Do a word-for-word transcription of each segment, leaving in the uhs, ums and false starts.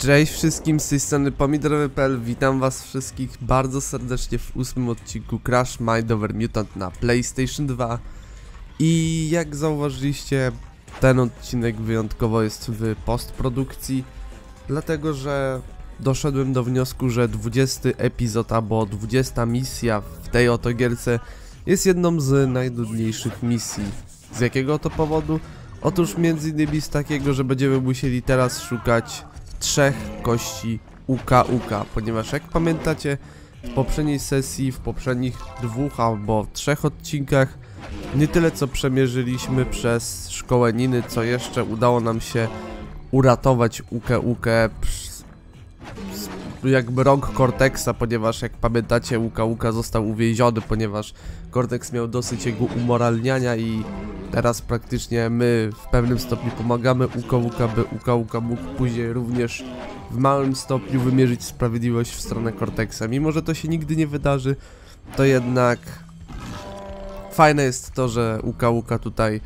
Cześć wszystkim, z tej strony Pomidorowy kropka pe el, witam was wszystkich bardzo serdecznie w ósmym odcinku Crash Mind Over Mutant na PlayStation dwa. I jak zauważyliście, ten odcinek wyjątkowo jest w postprodukcji, dlatego że doszedłem do wniosku, że dwudziesty epizod, albo dwudziesta misja w tej oto gierce jest jedną z najnudniejszych misji. Z jakiego to powodu? Otóż między innymi z takiego, że będziemy musieli teraz szukać trzech kości Uka Uka, ponieważ jak pamiętacie, w poprzedniej sesji, w poprzednich dwóch albo trzech odcinkach nie tyle co przemierzyliśmy przez szkołę Niny, co jeszcze udało nam się uratować Ukę Ukę jakby rąk Cortexa, ponieważ jak pamiętacie, Uka Uka został uwięziony, ponieważ Cortex miał dosyć jego umoralniania i teraz praktycznie my w pewnym stopniu pomagamy Uka Uka, by Uka Uka mógł później również w małym stopniu wymierzyć sprawiedliwość w stronę Cortexa. Mimo że to się nigdy nie wydarzy, to jednak fajne jest to, że Uka Uka tutaj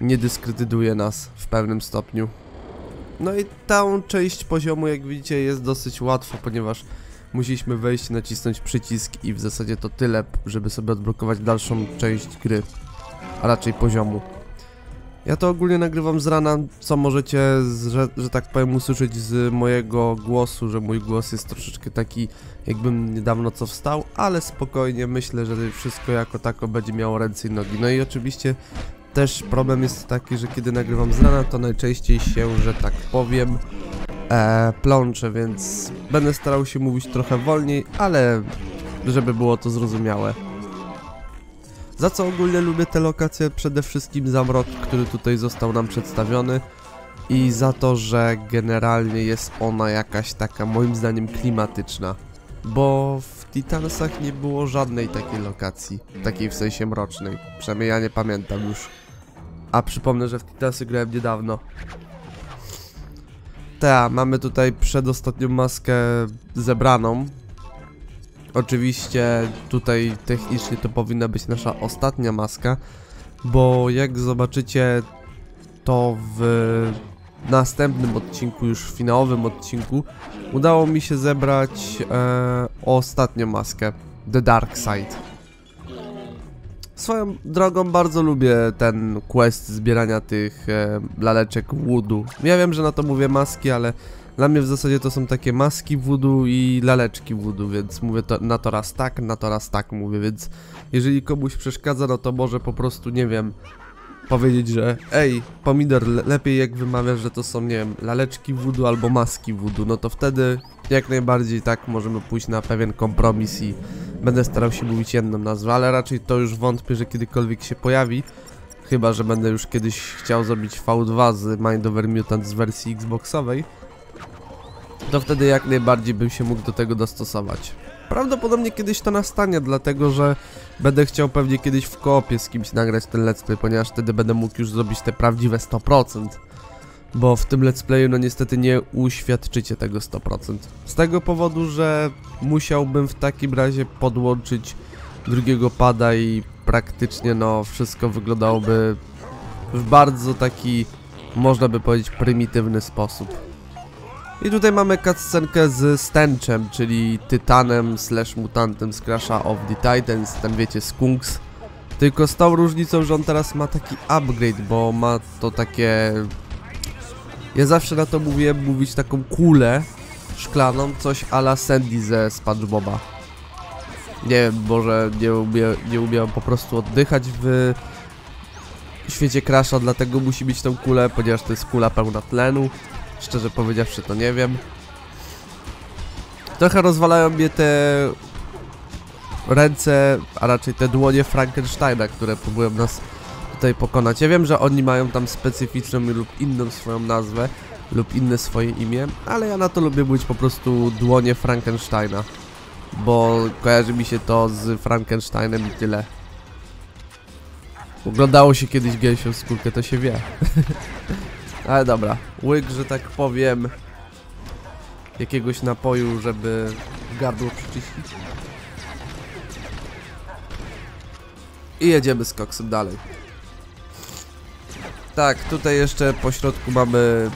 nie dyskredytuje nas w pewnym stopniu. No i tą część poziomu, jak widzicie, jest dosyć łatwa, ponieważ musieliśmy wejść, nacisnąć przycisk i w zasadzie to tyle, żeby sobie odblokować dalszą część gry, a raczej poziomu. Ja to ogólnie nagrywam z rana, co możecie, że, że tak powiem, usłyszeć z mojego głosu, że mój głos jest troszeczkę taki, jakbym niedawno co wstał, ale spokojnie, myślę, że wszystko jako tako będzie miało ręce i nogi. No i oczywiście też problem jest taki, że kiedy nagrywam z rana, to najczęściej się, że tak powiem, e, plączę, więc będę starał się mówić trochę wolniej, ale żeby było to zrozumiałe. Za co ogólnie lubię te lokacje? Przede wszystkim za mrok, który tutaj został nam przedstawiony, i za to, że generalnie jest ona jakaś taka, moim zdaniem, klimatyczna, bo w Titansach nie było żadnej takiej lokacji, takiej w sensie mrocznej, przynajmniej ja nie pamiętam już, a przypomnę, że w Titansy grałem niedawno. Ta, mamy tutaj przedostatnią maskę zebraną. Oczywiście tutaj technicznie to powinna być nasza ostatnia maska, bo jak zobaczycie, to w następnym odcinku, już finałowym odcinku, udało mi się zebrać e, ostatnią maskę, The Dark Side. Swoją drogą bardzo lubię ten quest zbierania tych e, laleczek voodoo. Ja wiem, że na to mówię maski, ale dla mnie w zasadzie to są takie maski voodoo i laleczki voodoo, więc mówię to, na to raz tak, na to raz tak mówię, więc jeżeli komuś przeszkadza, no to może po prostu, nie wiem, powiedzieć, że ej, Pomidor, le lepiej jak wymawiasz, że to są, nie wiem, laleczki voodoo albo maski voodoo, no to wtedy jak najbardziej tak możemy pójść na pewien kompromis i będę starał się mówić jedną nazwę, ale raczej to już wątpię, że kiedykolwiek się pojawi, chyba że będę już kiedyś chciał zrobić V dwa z Mind Over Mutant z wersji Xboxowej, to wtedy jak najbardziej bym się mógł do tego dostosować. Prawdopodobnie kiedyś to nastanie, dlatego że będę chciał pewnie kiedyś w koopie z kimś nagrać ten let's play, ponieważ wtedy będę mógł już zrobić te prawdziwe sto procent, bo w tym let's playu no niestety nie uświadczycie tego sto procent. Z tego powodu, że musiałbym w takim razie podłączyć drugiego pada i praktycznie no wszystko wyglądałoby w bardzo taki, można by powiedzieć, prymitywny sposób. I tutaj mamy cutscenkę z Stenchem, czyli tytanem slash mutantem z Crasha of the Titans, tam wiecie, z Kungs. Tylko z tą różnicą, że on teraz ma taki upgrade, bo ma to takie... Ja zawsze na to mówiłem, mówić taką kulę szklaną, coś a la Sandy ze Spongeboba. Nie wiem, może nie, umie, nie umiałem po prostu oddychać w świecie Crasha, dlatego musi mieć tą kulę, ponieważ to jest kula pełna tlenu. Szczerze powiedziawszy, to nie wiem. Trochę rozwalają mnie te ręce, a raczej te dłonie Frankensteina, które próbują nas tutaj pokonać. Ja wiem, że oni mają tam specyficzną lub inną swoją nazwę lub inne swoje imię, ale ja na to lubię mówić po prostu dłonie Frankensteina, bo kojarzy mi się to z Frankensteinem i tyle. Oglądało się kiedyś gęsią skórkę, to się wie. Ale dobra, łyk, że tak powiem, jakiegoś napoju, żeby gardło przyczyścić. I jedziemy z koksem dalej. Tak, tutaj jeszcze po środku mamy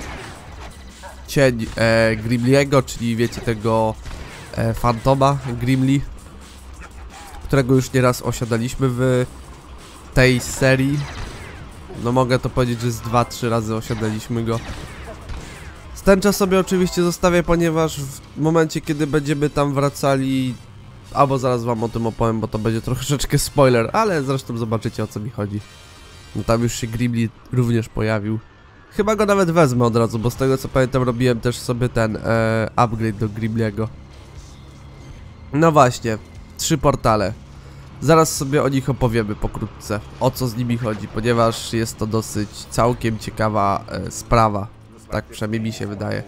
cień e, Grimliego, czyli wiecie tego e, fantoma Grimly, którego już nieraz osiadaliśmy w tej serii. No mogę to powiedzieć, że z dwa trzy razy osiadaliśmy go. Stencha sobie oczywiście zostawię, ponieważ w momencie, kiedy będziemy tam wracali, albo zaraz wam o tym opowiem, bo to będzie troszeczkę spoiler, ale zresztą zobaczycie, o co mi chodzi. No tam już się Grimly również pojawił. Chyba go nawet wezmę od razu, bo z tego co pamiętam robiłem też sobie ten e, upgrade do Grimliego. No właśnie, trzy portale. Zaraz sobie o nich opowiemy pokrótce, o co z nimi chodzi, ponieważ jest to dosyć całkiem ciekawa e, sprawa. Tak przynajmniej mi się wydaje.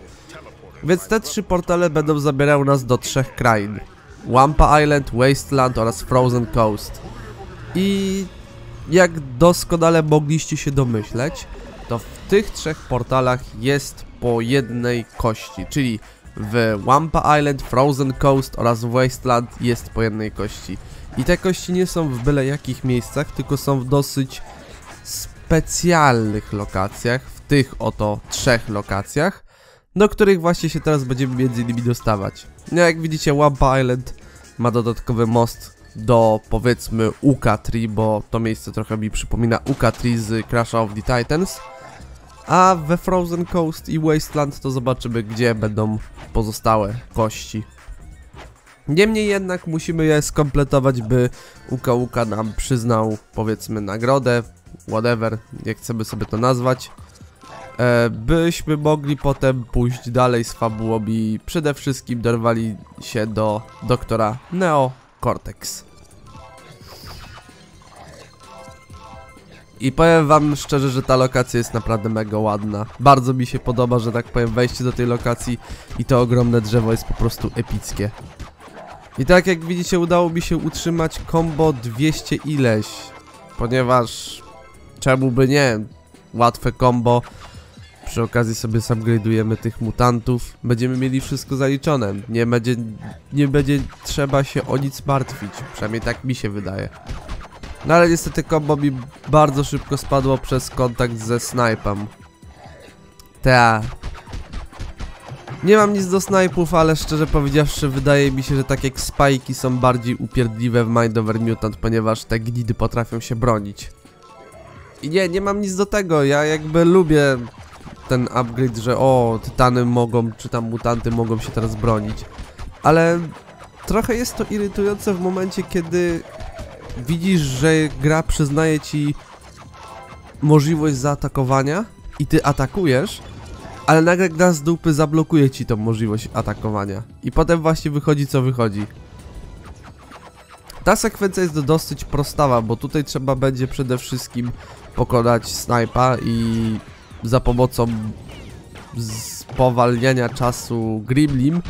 Więc te trzy portale będą zabierały nas do trzech krain. Wampa Island, Wasteland oraz Frozen Coast. I jak doskonale mogliście się domyśleć, to w tych trzech portalach jest po jednej kości, czyli w Wampa Island, Frozen Coast oraz Wasteland jest po jednej kości. I te kości nie są w byle jakich miejscach, tylko są w dosyć specjalnych lokacjach, w tych oto trzech lokacjach, do których właśnie się teraz będziemy między innymi dostawać. Jak widzicie, Wampa Island ma dodatkowy most do, powiedzmy, Uka Tree, bo to miejsce trochę mi przypomina Uka Tree z Crash of the Titans. A we Frozen Coast i Wasteland to zobaczymy, gdzie będą pozostałe kości. Niemniej jednak musimy je skompletować, by Uka Uka nam przyznał, powiedzmy, nagrodę, whatever, jak chcemy sobie to nazwać, byśmy mogli potem pójść dalej z fabułą i przede wszystkim dorwali się do doktora Neo Cortex. I powiem wam szczerze, że ta lokacja jest naprawdę mega ładna. Bardzo mi się podoba, że tak powiem, wejście do tej lokacji i to ogromne drzewo jest po prostu epickie. I tak jak widzicie, udało mi się utrzymać combo dwieście ileś, ponieważ czemu by nie, łatwe combo. Przy okazji sobie upgrade'ujemy tych mutantów, będziemy mieli wszystko zaliczone, nie będzie, nie będzie trzeba się o nic martwić, przynajmniej tak mi się wydaje. No ale niestety combo mi bardzo szybko spadło przez kontakt ze Snipem. Ta. Nie mam nic do snajpów, ale szczerze powiedziawszy wydaje mi się, że tak jak spajki są bardziej upierdliwe w Mind Over Mutant, ponieważ te gnidy potrafią się bronić. I nie, nie mam nic do tego, ja jakby lubię ten upgrade, że o, tytany mogą, czy tam mutanty mogą się teraz bronić. Ale trochę jest to irytujące w momencie, kiedy widzisz, że gra przyznaje ci możliwość zaatakowania i ty atakujesz, ale nagle gra z dupy zablokuje ci tą możliwość atakowania. I potem właśnie wychodzi co wychodzi. Ta sekwencja jest dosyć prostawa, bo tutaj trzeba będzie przede wszystkim pokonać snajpa i za pomocą spowalniania czasu Grimlim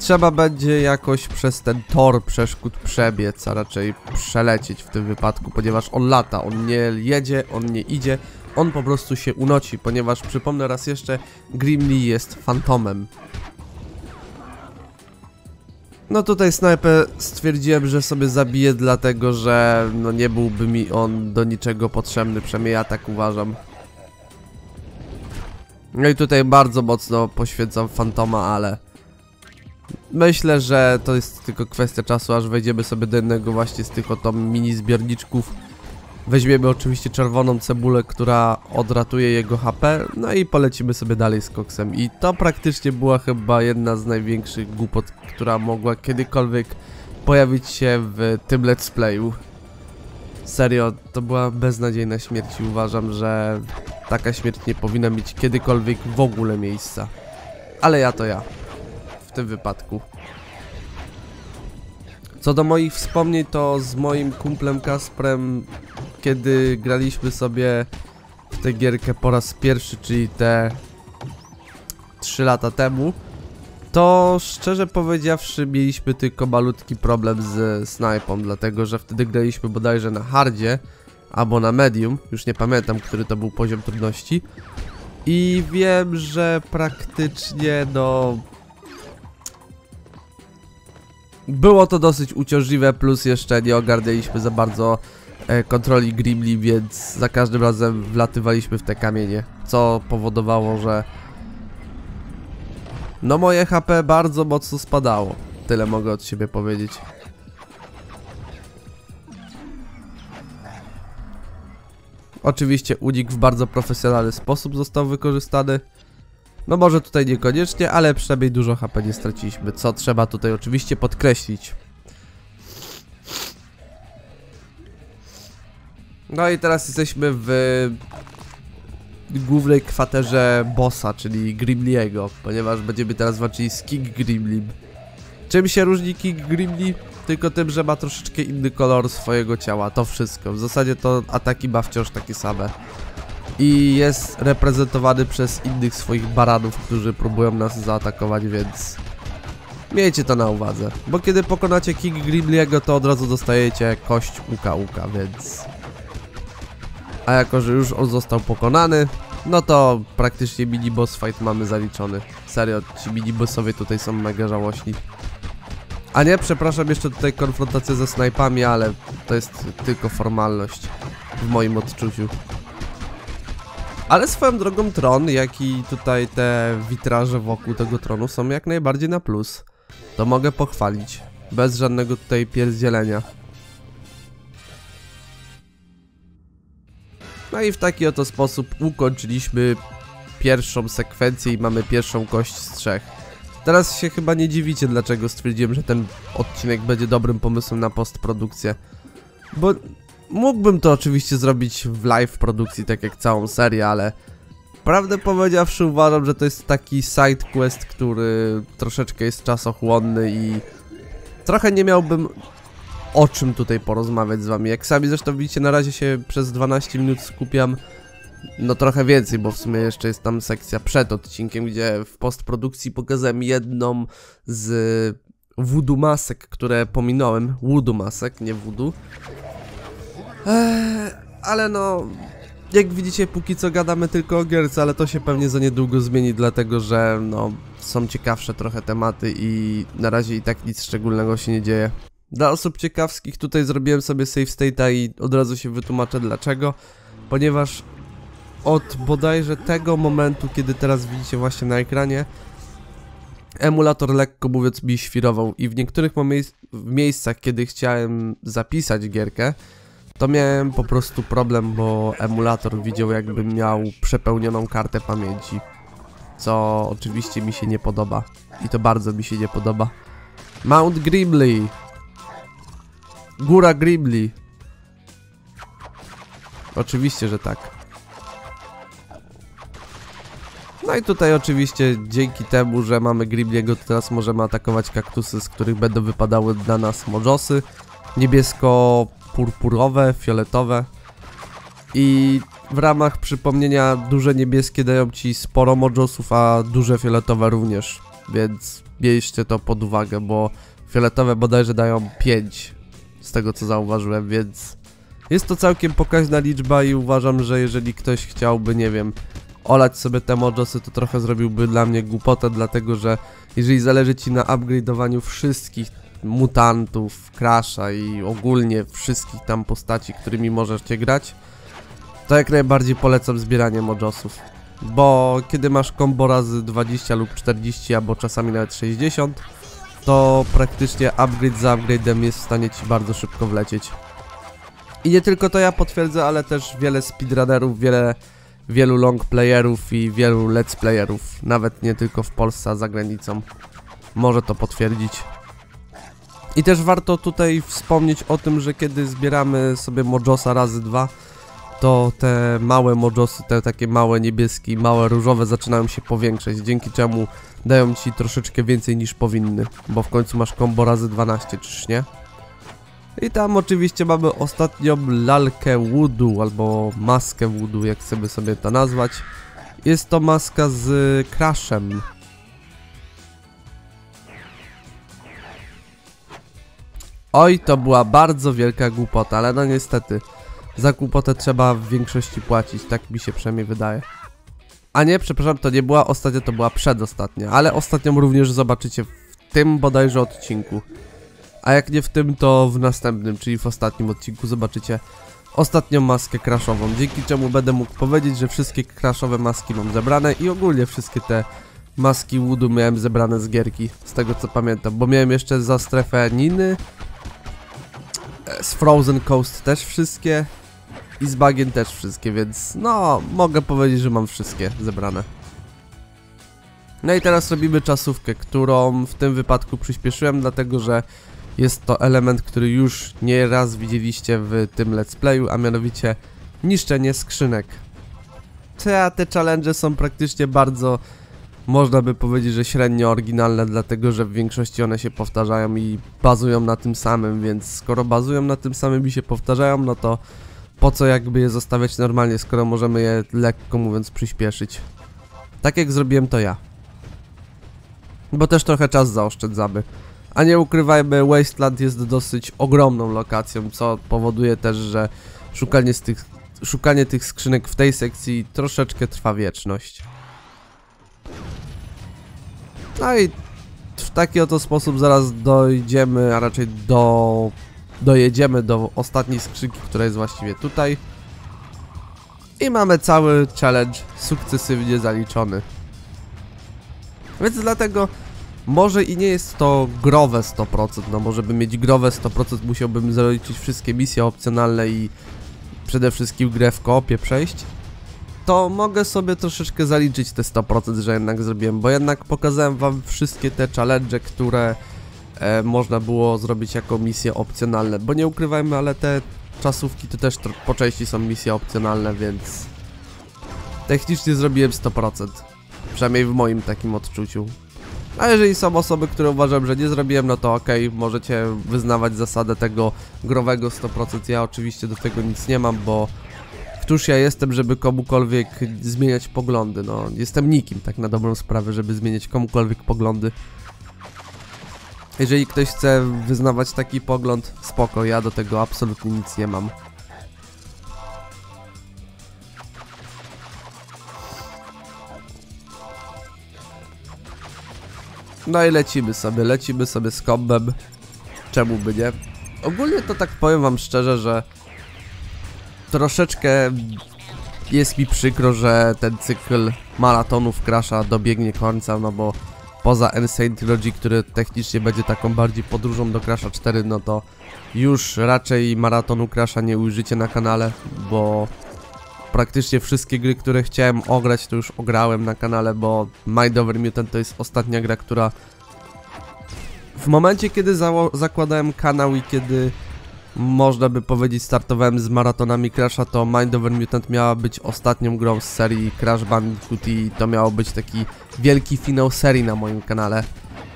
trzeba będzie jakoś przez ten tor przeszkód przebiec, a raczej przelecieć w tym wypadku, ponieważ on lata, on nie jedzie, on nie idzie, on po prostu się unosi, ponieważ przypomnę raz jeszcze, Grimly jest fantomem. No tutaj snajpę stwierdziłem, że sobie zabiję, dlatego że no nie byłby mi on do niczego potrzebny, przynajmniej ja tak uważam. No i tutaj bardzo mocno poświęcam fantoma, ale myślę, że to jest tylko kwestia czasu, aż wejdziemy sobie do jednego właśnie z tych oto mini zbiorniczków. Weźmiemy oczywiście czerwoną cebulę, która odratuje jego H P, no i polecimy sobie dalej z koksem. I to praktycznie była chyba jedna z największych głupot, która mogła kiedykolwiek pojawić się w tym let's playu. Serio, to była beznadziejna śmierć i uważam, że taka śmierć nie powinna mieć kiedykolwiek w ogóle miejsca. Ale ja to ja, w tym wypadku. Co do moich wspomnień, to z moim kumplem Kasprem, kiedy graliśmy sobie w tę gierkę po raz pierwszy, czyli te trzy lata temu, to szczerze powiedziawszy mieliśmy tylko malutki problem z snajpą, dlatego że wtedy graliśmy bodajże na hardzie albo na medium, już nie pamiętam, który to był poziom trudności, i wiem, że praktycznie no było to dosyć uciążliwe, plus jeszcze nie ogarnęliśmy za bardzo kontroli Grimly, więc za każdym razem wlatywaliśmy w te kamienie, co powodowało, że No moje H P bardzo mocno spadało. Tyle mogę od siebie powiedzieć. Oczywiście unik w bardzo profesjonalny sposób został wykorzystany. No może tutaj niekoniecznie, ale przynajmniej dużo H P nie straciliśmy, co trzeba tutaj oczywiście podkreślić. No i teraz jesteśmy w głównej kwaterze bossa, czyli Grimly'ego, ponieważ będziemy teraz walczyli z King Grimlym. Czym się różni King Grimly? Tylko tym, że ma troszeczkę inny kolor swojego ciała, to wszystko. W zasadzie to ataki ma wciąż takie same. I jest reprezentowany przez innych swoich baranów, którzy próbują nas zaatakować, więc miejcie to na uwadze. Bo kiedy pokonacie King Grimly'ego, to od razu dostajecie kość Uka Uka, więc... A jako, że już on został pokonany, no to praktycznie mini boss fight mamy zaliczony. Serio, ci mini bossowie tutaj są mega żałośni. A nie, przepraszam, jeszcze tutaj konfrontacja ze snajpami, ale to jest tylko formalność w moim odczuciu. Ale swoją drogą tron, jak i tutaj te witraże wokół tego tronu są jak najbardziej na plus. To mogę pochwalić, bez żadnego tutaj pierdzielenia. No i w taki oto sposób ukończyliśmy pierwszą sekwencję i mamy pierwszą kość z trzech. Teraz się chyba nie dziwicie, dlaczego stwierdziłem, że ten odcinek będzie dobrym pomysłem na postprodukcję. Bo mógłbym to oczywiście zrobić w live produkcji, tak jak całą serię, ale prawdę powiedziawszy uważam, że to jest taki side quest, który troszeczkę jest czasochłonny i trochę nie miałbym... o czym tutaj porozmawiać z wami. Jak sami zresztą widzicie, na razie się przez dwanaście minut skupiam, no trochę więcej, bo w sumie jeszcze jest tam sekcja przed odcinkiem, gdzie w postprodukcji pokazałem jedną z voodoo masek, które pominąłem. Voodoo masek, nie voodoo. Eee, ale no, jak widzicie, póki co gadamy tylko o gierce, ale to się pewnie za niedługo zmieni, dlatego że no, są ciekawsze trochę tematy i na razie i tak nic szczególnego się nie dzieje. Dla osób ciekawskich tutaj zrobiłem sobie save state'a i od razu się wytłumaczę dlaczego. Ponieważ od bodajże tego momentu, kiedy teraz widzicie właśnie na ekranie, emulator lekko mówiąc mi świrował i w niektórych miejscach, kiedy chciałem zapisać gierkę, to miałem po prostu problem, bo emulator widział, jakby miał przepełnioną kartę pamięci, co oczywiście mi się nie podoba i to bardzo mi się nie podoba. Mount Grimly, Góra Grimly. Oczywiście, że tak. No i tutaj oczywiście dzięki temu, że mamy Grimly'ego, to teraz możemy atakować kaktusy, z których będą wypadały dla nas mojosy. Niebiesko-purpurowe, fioletowe. I w ramach przypomnienia duże niebieskie dają ci sporo mojosów, a duże fioletowe również. Więc bierzcie to pod uwagę, bo fioletowe bodajże dają pięć. Z tego co zauważyłem, więc jest to całkiem pokaźna liczba i uważam, że jeżeli ktoś chciałby, nie wiem, olać sobie te mojosy, to trochę zrobiłby dla mnie głupotę, dlatego że jeżeli zależy ci na upgrade'owaniu wszystkich mutantów, Crasha i ogólnie wszystkich tam postaci, którymi możecie grać, to jak najbardziej polecam zbieranie mojosów, bo kiedy masz combo razy dwadzieścia lub czterdzieści, albo czasami nawet sześćdziesiąt, to praktycznie upgrade za upgrade'em jest w stanie ci bardzo szybko wlecieć. I nie tylko to ja potwierdzę, ale też wiele speedrunnerów, wiele, wielu longplayerów i wielu let's playerów, nawet nie tylko w Polsce, a za granicą, może to potwierdzić. I też warto tutaj wspomnieć o tym, że kiedy zbieramy sobie mojosa razy dwa, to te małe mojosy, te takie małe niebieskie i małe różowe zaczynają się powiększać, dzięki czemu dają ci troszeczkę więcej niż powinny, bo w końcu masz combo razy dwanaście, czyż nie? I tam oczywiście mamy ostatnią lalkę voodoo, albo maskę voodoo, jak chcemy sobie to nazwać. Jest to maska z Crashem. Oj, to była bardzo wielka głupota, ale no niestety, za głupotę trzeba w większości płacić, tak mi się przynajmniej wydaje. A nie, przepraszam, to nie była ostatnia, to była przedostatnia, ale ostatnią również zobaczycie w tym bodajże odcinku. A jak nie w tym, to w następnym, czyli w ostatnim odcinku zobaczycie ostatnią maskę crashową, dzięki czemu będę mógł powiedzieć, że wszystkie crashowe maski mam zebrane i ogólnie wszystkie te maski Woodu miałem zebrane z gierki, z tego co pamiętam, bo miałem jeszcze za strefę Niny, z Frozen Coast też wszystkie i z Bagien też wszystkie, więc no mogę powiedzieć, że mam wszystkie zebrane. No i teraz robimy czasówkę, którą w tym wypadku przyspieszyłem, dlatego że jest to element, który już nie raz widzieliście w tym let's playu, a mianowicie niszczenie skrzynek. Te, te challenge są praktycznie bardzo, można by powiedzieć, że średnio oryginalne, dlatego że w większości one się powtarzają i bazują na tym samym, więc skoro bazują na tym samym i się powtarzają, no to po co jakby je zostawiać normalnie, skoro możemy je lekko mówiąc przyspieszyć. Tak jak zrobiłem to ja. Bo też trochę czas zaoszczędzamy. A nie ukrywajmy, Wasteland jest dosyć ogromną lokacją, co powoduje też, że szukanie, z tych, szukanie tych skrzynek w tej sekcji troszeczkę trwa wieczność. No i w taki oto sposób zaraz dojdziemy, a raczej do, dojedziemy do ostatniej skrzynki, która jest właściwie tutaj. I mamy cały challenge sukcesywnie zaliczony. Więc dlatego może i nie jest to growe sto procent, no bo żeby mieć growe sto procent musiałbym zaliczyć wszystkie misje opcjonalne i przede wszystkim grę w koopie przejść. To mogę sobie troszeczkę zaliczyć te sto procent, że jednak zrobiłem, bo jednak pokazałem wam wszystkie te challenge, które e, można było zrobić jako misje opcjonalne. Bo nie ukrywajmy, ale te czasówki to też po części są misje opcjonalne, więc technicznie zrobiłem sto procent. Przynajmniej w moim takim odczuciu. A jeżeli są osoby, które uważam, że nie zrobiłem, no to okej, okay, możecie wyznawać zasadę tego growego sto procent. Ja oczywiście do tego nic nie mam, bo któż ja jestem, żeby komukolwiek zmieniać poglądy, no jestem nikim tak na dobrą sprawę, żeby zmieniać komukolwiek poglądy. Jeżeli ktoś chce wyznawać taki pogląd, spoko, ja do tego absolutnie nic nie mam. No i lecimy sobie, lecimy sobie z kombem. Czemu by nie? Ogólnie to tak powiem wam szczerze, że troszeczkę jest mi przykro, że ten cykl maratonów Crasha dobiegnie końca, no bo poza N-Sane Trilogy, który technicznie będzie taką bardziej podróżą do Crasha cztery, no to już raczej maratonu Crasha nie ujrzycie na kanale, bo praktycznie wszystkie gry, które chciałem ograć, to już ograłem na kanale, bo Mind Over Mutant to jest ostatnia gra, która w momencie, kiedy zakładałem kanał i kiedy można by powiedzieć startowałem z maratonami Crasha, to Mind Over Mutant miała być ostatnią grą z serii Crash Bandicoot i to miało być taki wielki finał serii na moim kanale.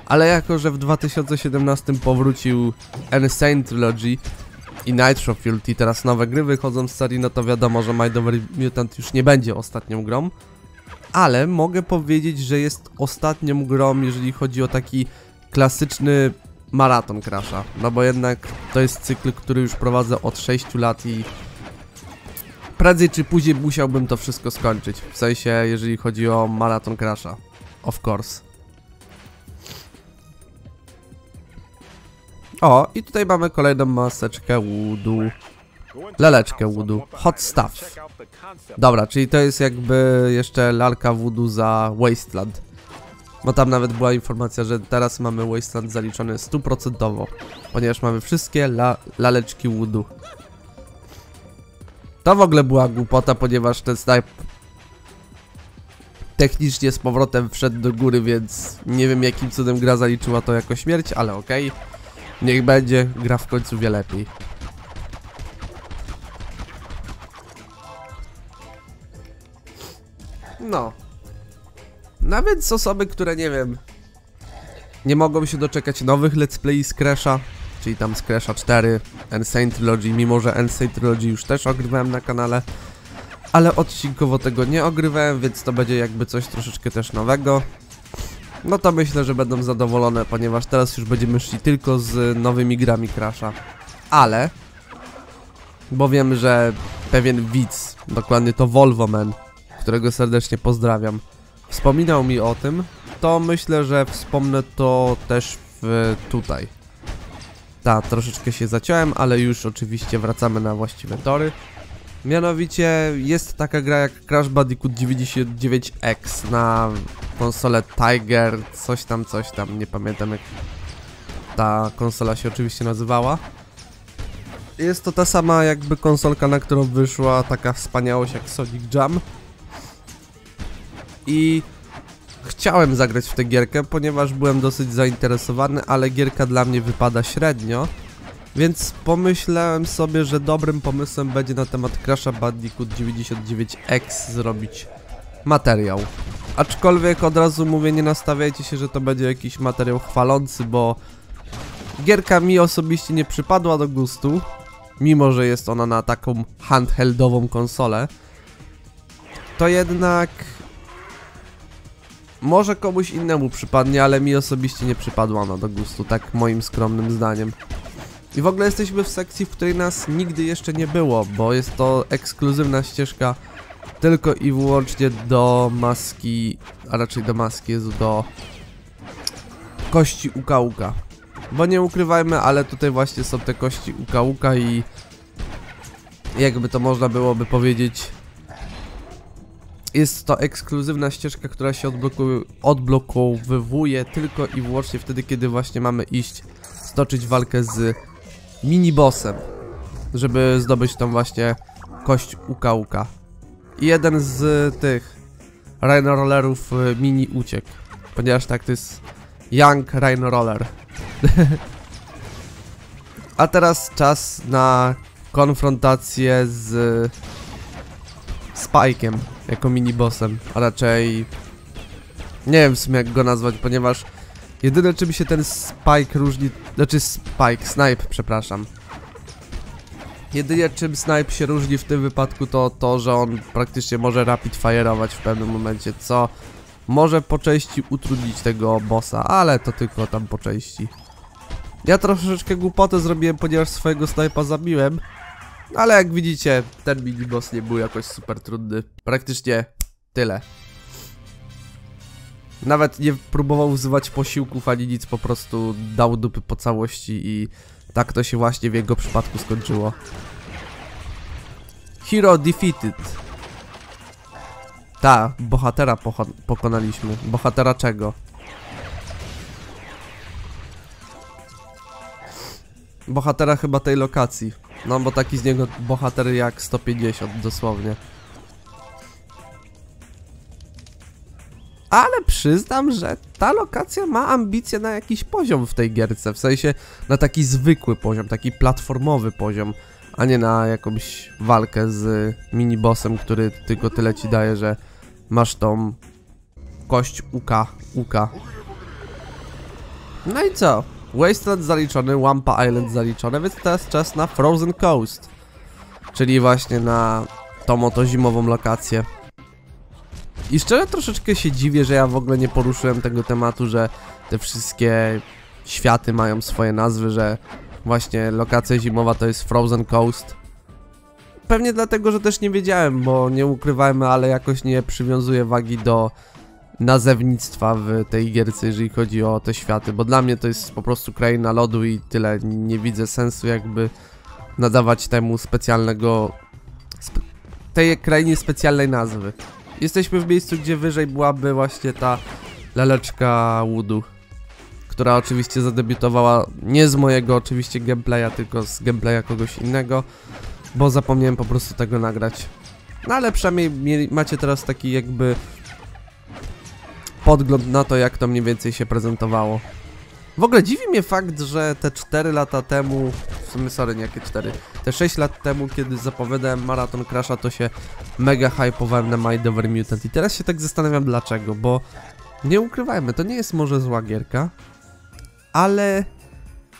Ale jako, że w dwa tysiące siedemnastym powrócił N-Sane Trilogy i Nitro Fueled i teraz nowe gry wychodzą z serii, no to wiadomo, że Mind Over Mutant już nie będzie ostatnią grą. Ale mogę powiedzieć, że jest ostatnią grą, jeżeli chodzi o taki klasyczny maraton Crasha. No bo jednak to jest cykl, który już prowadzę od sześciu lat i prędzej czy później musiałbym to wszystko skończyć. W sensie, jeżeli chodzi o maraton Crasha. Of course. O, i tutaj mamy kolejną maseczkę Woodu. Laleczkę Woodu. Hot Stuff. Dobra, czyli to jest jakby jeszcze lalka Woodu za Wasteland. Bo tam nawet była informacja, że teraz mamy Wasteland zaliczony sto procent, ponieważ mamy wszystkie la laleczki Woodu. To w ogóle była głupota, ponieważ ten Snipe technicznie z powrotem wszedł do góry, więc nie wiem jakim cudem gra zaliczyła to jako śmierć, ale okej. Okay. Niech będzie, gra w końcu wie lepiej. No. Nawet osoby, które nie wiem, nie mogą się doczekać nowych let's play z Crasha, czyli tam z Crasha cztery, N-Sane Trilogy, mimo że N-Sane Trilogy już też ogrywałem na kanale, ale odcinkowo tego nie ogrywałem, więc to będzie jakby coś troszeczkę też nowego. No to myślę, że będą zadowolone, ponieważ teraz już będziemy szli tylko z nowymi grami Crasha. Ale, bo wiem, że pewien widz, dokładnie to Volvoman, którego serdecznie pozdrawiam, wspominał mi o tym, to myślę, że wspomnę to też w, tutaj. Ta, troszeczkę się zaciąłem, ale już oczywiście wracamy na właściwe tory. Mianowicie jest taka gra jak Crash Bandicoot dziewięćdziesiąt dziewięć X na konsolę Tiger, coś tam, coś tam, nie pamiętam jak ta konsola się oczywiście nazywała. Jest to ta sama jakby konsolka, na którą wyszła taka wspaniałość jak Sonic Jam. I chciałem zagrać w tę gierkę, ponieważ byłem dosyć zainteresowany, ale gierka dla mnie wypada średnio. Więc pomyślałem sobie, że dobrym pomysłem będzie na temat Crasha Bandicoot dziewięćdziesiąt dziewięć X zrobić materiał. Aczkolwiek od razu mówię, nie nastawiajcie się, że to będzie jakiś materiał chwalący, bo gierka mi osobiście nie przypadła do gustu, mimo że jest ona na taką handheldową konsolę. To jednak może komuś innemu przypadnie, ale mi osobiście nie przypadła ona do gustu, tak moim skromnym zdaniem. I w ogóle jesteśmy w sekcji, w której nas nigdy jeszcze nie było, bo jest to ekskluzywna ścieżka tylko i wyłącznie do maski, a raczej do maski, Jezu, do kości Uka Uka. Bo nie ukrywajmy, ale tutaj właśnie są te kości Uka Uka i jakby to można byłoby powiedzieć, jest to ekskluzywna ścieżka, która się odblokowywuje tylko i wyłącznie wtedy, kiedy właśnie mamy iść stoczyć walkę z minibossem, żeby zdobyć tą właśnie kość Uka Uka. I jeden z tych Rhino Rollerów mini uciekł, ponieważ tak to jest Young Rhino Roller. A teraz czas na konfrontację z Spike'em jako minibossem, a raczej nie wiem w sumie jak go nazwać, ponieważ jedyne czym się ten Spike różni, znaczy Spike, Snipe, przepraszam. Jedynie czym Snipe się różni w tym wypadku to to, że on praktycznie może rapid fire'ować w pewnym momencie, co może po części utrudnić tego bossa, ale to tylko tam po części. Ja troszeczkę głupotę zrobiłem, ponieważ swojego Snipe'a zabiłem, ale jak widzicie ten miniboss nie był jakoś super trudny, praktycznie tyle. Nawet nie próbował wzywać posiłków ani nic, po prostu dał dupy po całości i tak to się właśnie w jego przypadku skończyło. Hero defeated. Ta, bohatera pokonaliśmy. Bohatera czego? Bohatera chyba tej lokacji. No bo taki z niego bohater jak sto pięćdziesiąt dosłownie. Ale przyznam, że ta lokacja ma ambicje na jakiś poziom w tej gierce, w sensie na taki zwykły poziom, taki platformowy poziom, a nie na jakąś walkę z minibossem, który tylko tyle ci daje, że masz tą kość Uka Uka. No i co? Wasteland zaliczony, Wampa Island zaliczone, więc teraz czas na Frozen Coast, czyli właśnie na tą oto zimową lokację. I szczerze troszeczkę się dziwię, że ja w ogóle nie poruszyłem tego tematu, że te wszystkie światy mają swoje nazwy, że właśnie lokacja zimowa to jest Frozen Coast. Pewnie dlatego, że też nie wiedziałem, bo nie ukrywajmy, ale jakoś nie przywiązuję wagi do nazewnictwa w tej gierce, jeżeli chodzi o te światy, bo dla mnie to jest po prostu kraina lodu i tyle, nie widzę sensu jakby nadawać temu specjalnego, spe tej krainie specjalnej nazwy. Jesteśmy w miejscu, gdzie wyżej byłaby właśnie ta laleczka Woodu, która oczywiście zadebiutowała nie z mojego oczywiście gameplaya, tylko z gameplaya kogoś innego, bo zapomniałem po prostu tego nagrać. No ale przynajmniej mieli, macie teraz taki jakby podgląd na to, jak to mniej więcej się prezentowało. W ogóle dziwi mnie fakt, że te cztery lata temu, w sumie sorry, nie jakie cztery, te sześć lat temu, kiedy zapowiadałem maraton Crasha, to się mega hypowałem na Mind Over Mutant i teraz się tak zastanawiam dlaczego, bo nie ukrywajmy, to nie jest może zła gierka, ale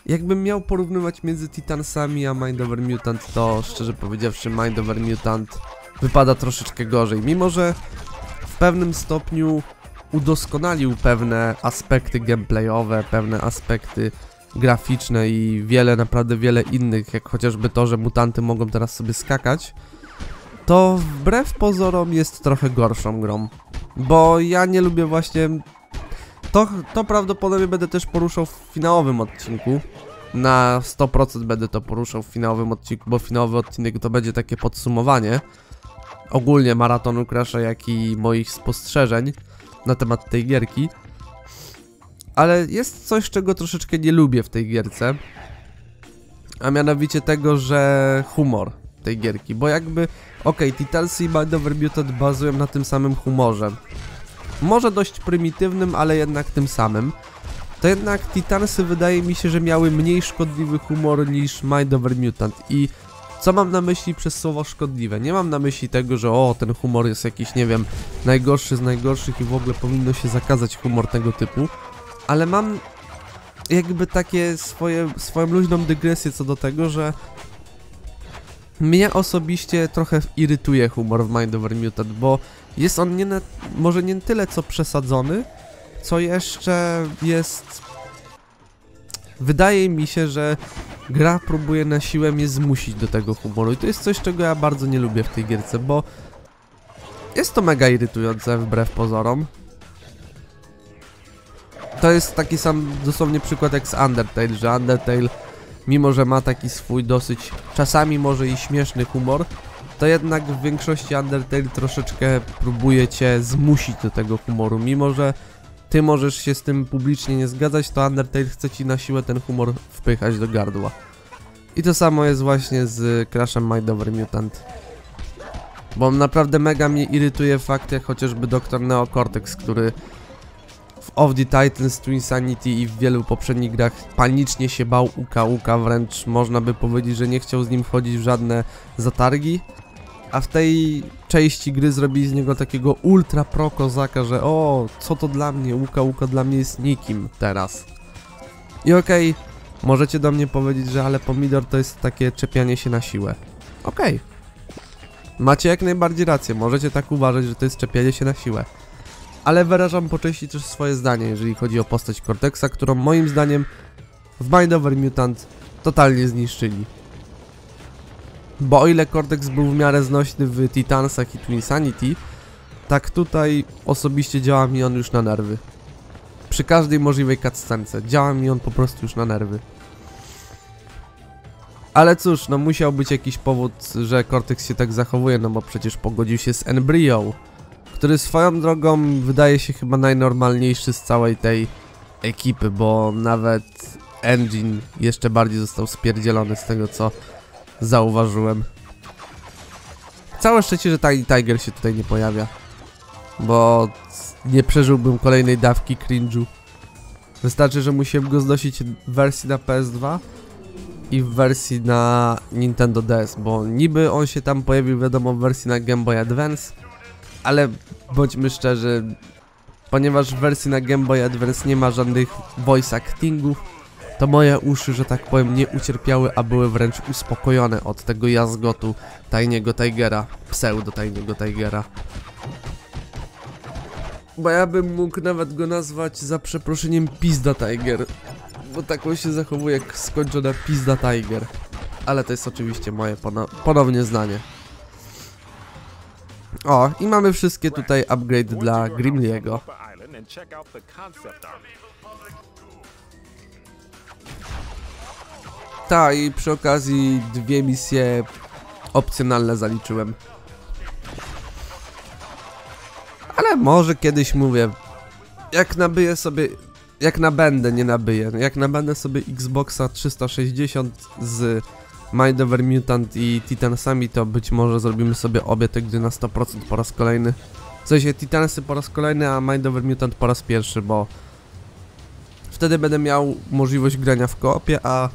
jakbym miał porównywać między Titansami a Mind Over Mutant, to szczerze powiedziawszy Mind Over Mutant wypada troszeczkę gorzej, mimo że w pewnym stopniu udoskonalił pewne aspekty gameplayowe, pewne aspekty graficzne i wiele, naprawdę wiele innych, jak chociażby to, że mutanty mogą teraz sobie skakać, to wbrew pozorom jest trochę gorszą grą, bo ja nie lubię właśnie, to, to prawdopodobnie będę też poruszał w finałowym odcinku, na sto procent będę to poruszał w finałowym odcinku, bo finałowy odcinek to będzie takie podsumowanie ogólnie maratonu Crasha, jak i moich spostrzeżeń. na temat tej gierki. Ale jest coś, czego troszeczkę nie lubię w tej gierce, a mianowicie tego, że humor tej gierki, bo jakby okej, okay, Titansach i Mind Over Mutant bazują na tym samym humorze, może dość prymitywnym, ale jednak tym samym. To jednak Titansy wydaje mi się, że miały mniej szkodliwy humor niż Mind Over Mutant. I co mam na myśli przez słowo szkodliwe? Nie mam na myśli tego, że o, ten humor jest jakiś, nie wiem, najgorszy z najgorszych i w ogóle powinno się zakazać humor tego typu, ale mam jakby takie swoje, swoją luźną dygresję co do tego, że mnie osobiście trochę irytuje humor w Mind Over Mutant, bo jest on nie na, może nie tyle co przesadzony, co jeszcze jest... Wydaje mi się, że gra próbuje na siłę mnie zmusić do tego humoru i to jest coś, czego ja bardzo nie lubię w tej gierce, bo jest to mega irytujące wbrew pozorom. To jest taki sam dosłownie przykład jak z Undertale, że Undertale, mimo że ma taki swój dosyć czasami może i śmieszny humor, to jednak w większości Undertale troszeczkę próbuje cię zmusić do tego humoru, mimo że ty możesz się z tym publicznie nie zgadzać, to Undertale chce ci na siłę ten humor wpychać do gardła. I to samo jest właśnie z Crashem Mind Over Mutant. Bo naprawdę mega mnie irytuje fakt jak chociażby doktor Neo Cortex, który w Of the Titans, Twinsanity i w wielu poprzednich grach panicznie się bał Uka Uka, wręcz można by powiedzieć, że nie chciał z nim wchodzić w żadne zatargi. A w tej części gry zrobili z niego takiego ultra pro kozaka, że o, co to dla mnie, Uka Uka dla mnie jest nikim teraz. I okej, okay, możecie do mnie powiedzieć, że ale pomidor to jest takie czepianie się na siłę. Okej, okay. Macie jak najbardziej rację, możecie tak uważać, że to jest czepianie się na siłę. Ale wyrażam po części też swoje zdanie, jeżeli chodzi o postać Cortexa, którą moim zdaniem w Mind Over Mutant totalnie zniszczyli. Bo o ile Cortex był w miarę znośny w Titansach i Twinsanity, tak tutaj osobiście działa mi on już na nerwy. Przy każdej możliwej cutscence działa mi on po prostu już na nerwy. Ale cóż, no musiał być jakiś powód, że Cortex się tak zachowuje, no bo przecież pogodził się z Embryo, który swoją drogą wydaje się chyba najnormalniejszy z całej tej ekipy, bo nawet Engine jeszcze bardziej został spierdzielony z tego, co zauważyłem. Całe szczęście, że Tiny Tiger się tutaj nie pojawia, bo nie przeżyłbym kolejnej dawki cringe'u. Wystarczy, że musiałem go znosić w wersji na P S dwa i w wersji na Nintendo D S, bo niby on się tam pojawił, wiadomo, w wersji na Game Boy Advance, ale bądźmy szczerzy, ponieważ w wersji na Game Boy Advance nie ma żadnych voice actingów, to moje uszy, że tak powiem, nie ucierpiały, a były wręcz uspokojone od tego jazgotu Tajniego Tigera, pseudo Tajniego Tigera. Bo ja bym mógł nawet go nazwać za przeproszeniem Pizda Tiger, bo taką się zachowuje jak skończona Pizda Tiger. Ale to jest oczywiście moje ponownie zdanie. O, i mamy wszystkie tutaj upgrade dla Grimly'ego. Tak, i przy okazji dwie misje opcjonalne zaliczyłem. Ale może kiedyś, mówię, jak nabyję sobie, jak nabędę, nie nabyję, jak nabędę sobie Xboxa trzysta sześćdziesiąt z Mind Over Mutant i Titansami, to być może zrobimy sobie obie te gry na sto procent po raz kolejny. W sensie Titansy po raz kolejny, a Mind Over Mutant po raz pierwszy, bo wtedy będę miał możliwość grania w koopie, a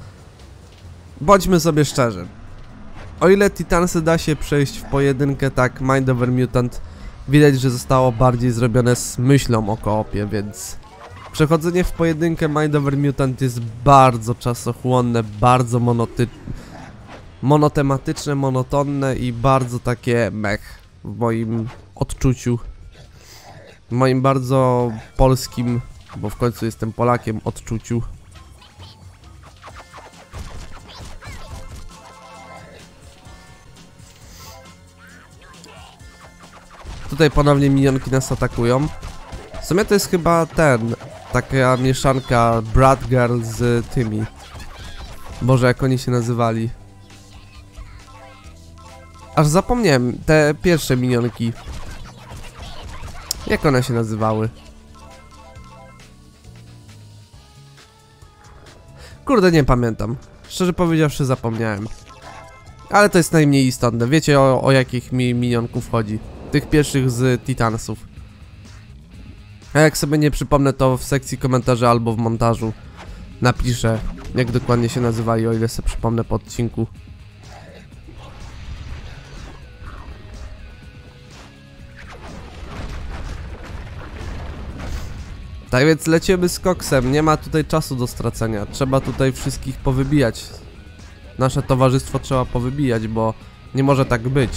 bądźmy sobie szczerzy, o ile Titansy da się przejść w pojedynkę, tak Mind Over Mutant widać, że zostało bardziej zrobione z myślą o koopie, więc przechodzenie w pojedynkę Mind Over Mutant jest bardzo czasochłonne, bardzo monoty... monotematyczne, monotonne i bardzo takie mech w moim odczuciu, w moim bardzo polskim, bo w końcu jestem Polakiem, odczuciu. Tutaj ponownie minionki nas atakują. W sumie to jest chyba ten, taka mieszanka Brat Girl z tymi, Boże, jak oni się nazywali, aż zapomniałem, te pierwsze minionki. Jak one się nazywały? Kurde, nie pamiętam. Szczerze powiedziawszy, zapomniałem. Ale to jest najmniej istotne. Wiecie o, o jakich mi minionków chodzi. Tych pierwszych z Titansów. A jak sobie nie przypomnę, to w sekcji komentarzy albo w montażu napiszę, jak dokładnie się nazywali, o ile sobie przypomnę po odcinku. Tak więc lecimy z koksem, nie ma tutaj czasu do stracenia, trzeba tutaj wszystkich powybijać. Nasze towarzystwo trzeba powybijać, bo nie może tak być.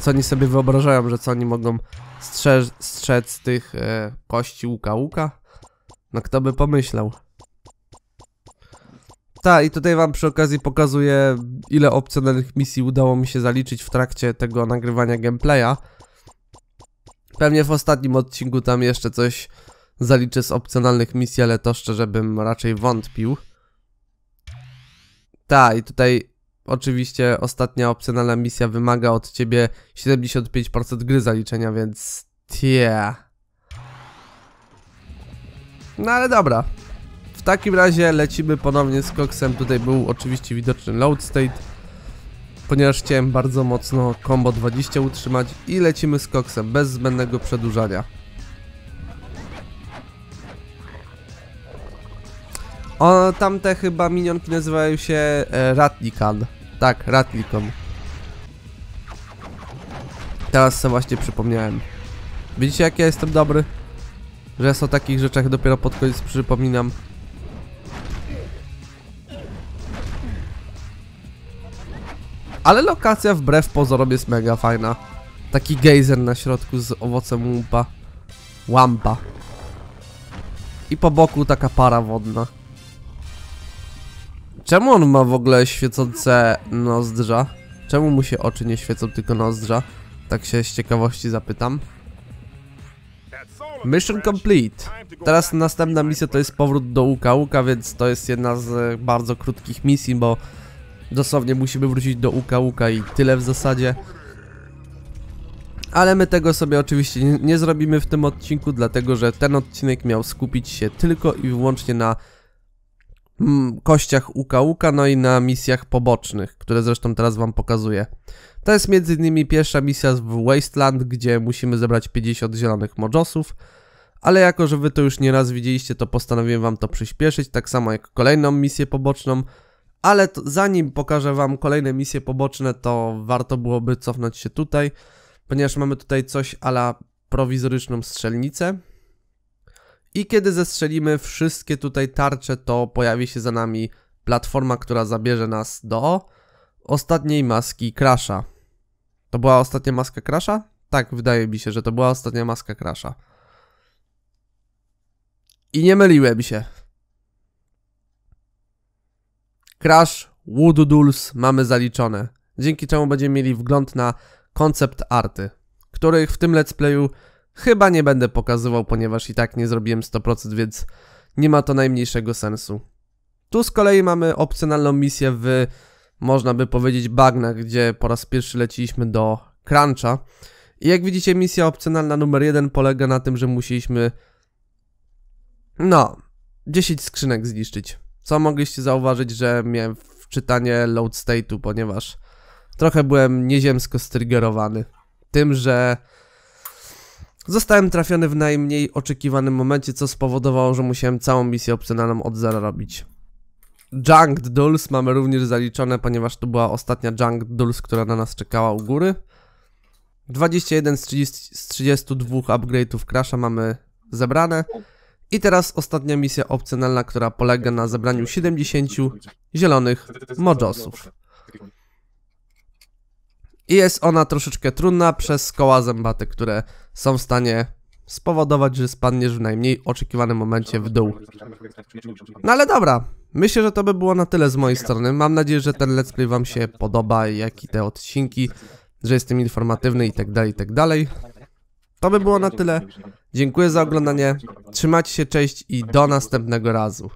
Co oni sobie wyobrażają, że co oni mogą strzeż, strzec tych e, kości Uka Uka? No kto by pomyślał. Ta, i tutaj wam przy okazji pokazuję, ile opcjonalnych misji udało mi się zaliczyć w trakcie tego nagrywania gameplaya. Pewnie w ostatnim odcinku tam jeszcze coś zaliczę z opcjonalnych misji, ale to szczerze bym raczej wątpił. Ta, i tutaj oczywiście ostatnia opcjonalna misja wymaga od ciebie siedemdziesiąt pięć procent gry zaliczenia, więc tie. No ale dobra. W takim razie lecimy ponownie z koksem. Tutaj był oczywiście widoczny load state, ponieważ chciałem bardzo mocno combo dwadzieścia utrzymać i lecimy z koksem bez zbędnego przedłużania. O, tamte chyba minionki nazywają się e, Ratlikan. Tak, Ratlikan. Teraz sobie właśnie przypomniałem. Widzicie, jak ja jestem dobry? Że o takich rzeczach dopiero pod koniec przypominam. Ale lokacja wbrew pozorom jest mega fajna. Taki gejzer na środku z owocem łumpa. Wampa. I po boku taka para wodna. Czemu on ma w ogóle świecące nozdrza? Czemu mu się oczy nie świecą, tylko nozdrza? Tak się z ciekawości zapytam. Mission complete. Teraz następna misja to jest powrót do Uka Uka, więc to jest jedna z bardzo krótkich misji, bo dosłownie musimy wrócić do Uka Uka i tyle w zasadzie. Ale my tego sobie oczywiście nie, nie zrobimy w tym odcinku, dlatego że ten odcinek miał skupić się tylko i wyłącznie na kościach Uka Uka, no i na misjach pobocznych, które zresztą teraz wam pokazuję. To jest między innymi pierwsza misja w Wasteland, gdzie musimy zebrać pięćdziesiąt zielonych mojosów, ale jako że wy to już nieraz widzieliście, to postanowiłem wam to przyspieszyć, tak samo jak kolejną misję poboczną, ale to, zanim pokażę wam kolejne misje poboczne, to warto byłoby cofnąć się tutaj, ponieważ mamy tutaj coś a la prowizoryczną strzelnicę. I kiedy zestrzelimy wszystkie tutaj tarcze, to pojawi się za nami platforma, która zabierze nas do ostatniej maski Crasha. To była ostatnia maska Crasha? Tak, wydaje mi się, że to była ostatnia maska Crasha. I nie myliłem się. Crash Woodoodles mamy zaliczone, dzięki czemu będziemy mieli wgląd na koncept arty, których w tym let's playu chyba nie będę pokazywał, ponieważ i tak nie zrobiłem sto procent, więc nie ma to najmniejszego sensu. Tu z kolei mamy opcjonalną misję w, można by powiedzieć, bagnach, gdzie po raz pierwszy leciliśmy do Cruncha. I jak widzicie, misja opcjonalna numer jeden polega na tym, że musieliśmy, no, dziesięć skrzynek zniszczyć. Co mogliście zauważyć, że miałem wczytanie load state'u, ponieważ trochę byłem nieziemsko striggerowany tym, że zostałem trafiony w najmniej oczekiwanym momencie, co spowodowało, że musiałem całą misję opcjonalną od zera robić. Junk Dulls mamy również zaliczone, ponieważ to była ostatnia Junk Dulls, która na nas czekała u góry. dwadzieścia jeden z, trzydziestu, z trzydziestu dwóch upgrade'ów Crasha mamy zebrane. I teraz ostatnia misja opcjonalna, która polega na zebraniu siedemdziesięciu zielonych mojosów. I jest ona troszeczkę trudna przez koła zębate, które są w stanie spowodować, że spadniesz w najmniej oczekiwanym momencie w dół. No ale dobra, myślę, że to by było na tyle z mojej strony. Mam nadzieję, że ten let's play wam się podoba, jak i te odcinki, że jestem informatywny i tak dalej, i tak dalej. To by było na tyle. Dziękuję za oglądanie, trzymajcie się, cześć i do następnego razu.